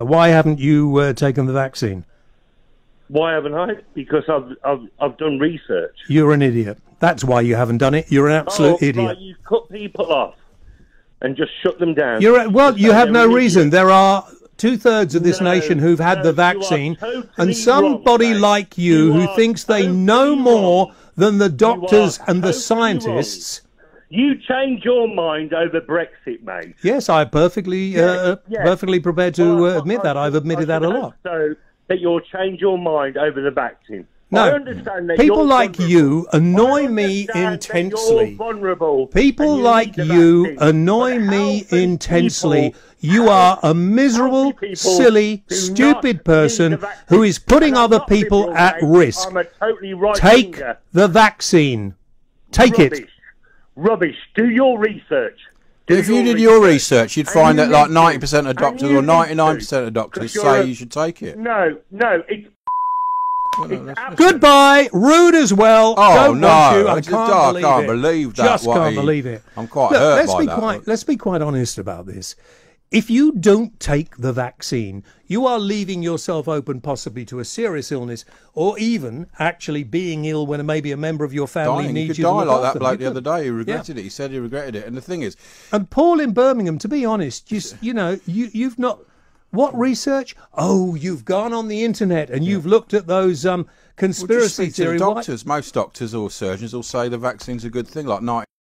Why haven't you taken the vaccine? Why haven't I? Because I've done research. You're an idiot. That's why you haven't done it. You're an absolute idiot. Right, you cut people off and just shut them down. Well, you have no reason. There are two-thirds of this nation who've had the vaccine, totally, and somebody wrong, like you who thinks they know more than the doctors and the scientists. You change your mind over Brexit, mate. Yes, I'm perfectly prepared to admit that. I've admitted that a lot. So that you'll change your mind over the vaccine. No, I understand that people like you annoy me intensely. People like you annoy me intensely. You are a miserable, silly, stupid person who is putting other people at risk. Take the vaccine. Take it. Rubbish. Do your research. If you did your research, you'd find that like 90% of doctors or 99% of doctors say you should take it. No, goodbye. Rude as well. Oh no! I can't believe that. Just can't believe it. I'm quite hurt by that. Let's be quite honest about this. If you don't take the vaccine, you are leaving yourself open possibly to a serious illness, or even actually being ill when maybe a member of your family needs you. You could die like that bloke the other day. He regretted it. He said he regretted it. And the thing is, and Paul in Birmingham, to be honest, you know, you've not. What research? Oh, you've gone on the internet and you've looked at those conspiracy theory. Most doctors or surgeons will say the vaccine's a good thing, like